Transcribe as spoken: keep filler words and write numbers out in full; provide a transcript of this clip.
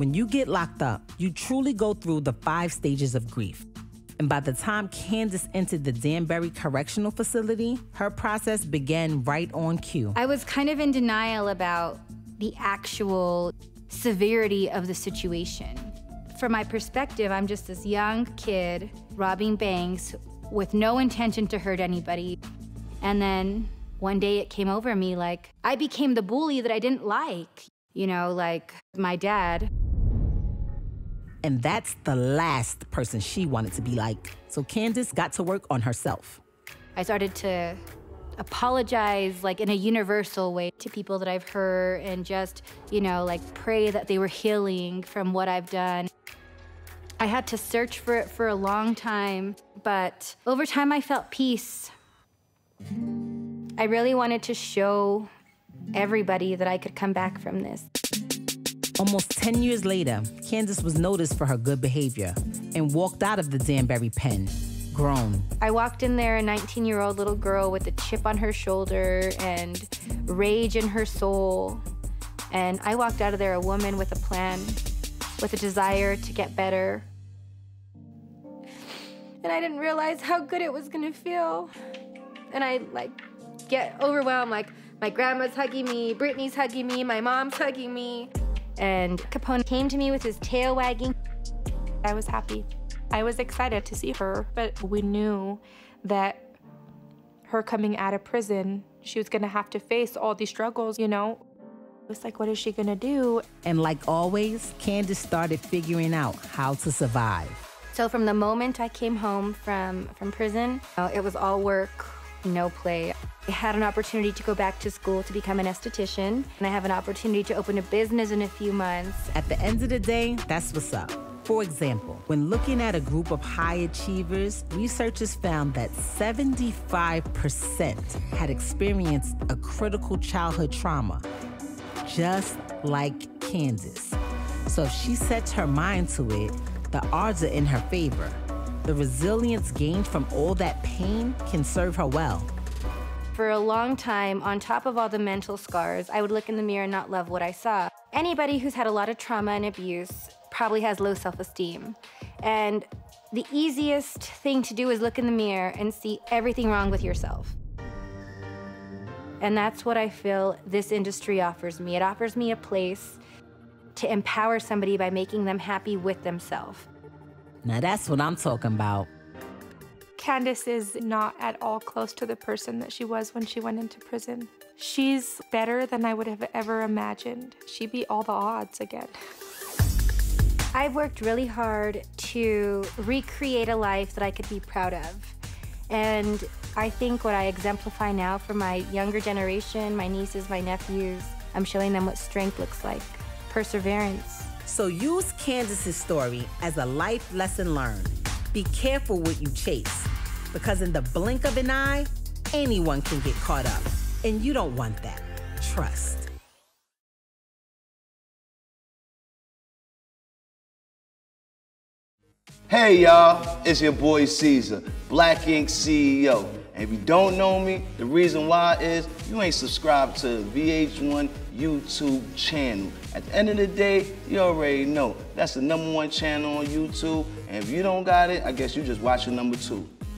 When you get locked up, you truly go through the five stages of grief. And by the time Candice entered the Danbury Correctional Facility, her process began right on cue. I was kind of in denial about the actual severity of the situation. From my perspective, I'm just this young kid robbing banks with no intention to hurt anybody. And then one day it came over me, like, I became the bully that I didn't like, you know, like my dad. And that's the last person she wanted to be like. So Candice got to work on herself. I started to apologize, like, in a universal way to people that I've hurt, and just, you know, like, pray that they were healing from what I've done. I had to search for it for a long time, but over time I felt peace. I really wanted to show everybody that I could come back from this. Almost ten years later, Candice was noticed for her good behavior and walked out of the Danbury pen, grown. I walked in there, a nineteen-year-old little girl with a chip on her shoulder and rage in her soul. And I walked out of there a woman with a plan, with a desire to get better. And I didn't realize how good it was gonna feel. And I, like, get overwhelmed, like, my grandma's hugging me, Brittany's hugging me, my mom's hugging me. And Capone came to me with his tail wagging. I was happy. I was excited to see her, but we knew that her coming out of prison, she was gonna have to face all these struggles, you know? It was like, what is she gonna do? And like always, Candice started figuring out how to survive. So from the moment I came home from, from prison, it was all work, no play. I had an opportunity to go back to school to become an esthetician, and I have an opportunity to open a business in a few months. At the end of the day, that's what's up. For example, when looking at a group of high achievers, researchers found that seventy-five percent had experienced a critical childhood trauma, just like Candice. So if she sets her mind to it, the odds are in her favor. The resilience gained from all that pain can serve her well. For a long time, on top of all the mental scars, I would look in the mirror and not love what I saw. Anybody who's had a lot of trauma and abuse probably has low self-esteem. And the easiest thing to do is look in the mirror and see everything wrong with yourself. And that's what I feel this industry offers me. It offers me a place to empower somebody by making them happy with themselves. Now that's what I'm talking about. Candice is not at all close to the person that she was when she went into prison. She's better than I would have ever imagined. She beat all the odds again. I've worked really hard to recreate a life that I could be proud of. And I think what I exemplify now for my younger generation, my nieces, my nephews, I'm showing them what strength looks like, perseverance. So use Candice's story as a life lesson learned. Be careful what you chase, because in the blink of an eye, anyone can get caught up, and you don't want that. Trust. Hey y'all, it's your boy Caesar, Black Ink C E O. And if you don't know me, the reason why is you ain't subscribed to the V H one YouTube channel. At the end of the day, you already know that's the number one channel on YouTube. And if you don't got it, I guess you just watching number two.